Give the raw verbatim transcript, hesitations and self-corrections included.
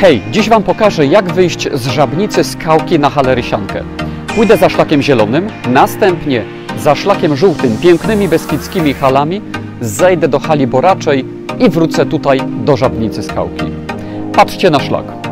Hej, dziś Wam pokażę, jak wyjść z Żabnicy Skałki na Halę Rysiankę. Pójdę za szlakiem zielonym, następnie za szlakiem żółtym, pięknymi beskidzkimi halami, zejdę do hali boraczej i wrócę tutaj do Żabnicy Skałki. Patrzcie na szlak.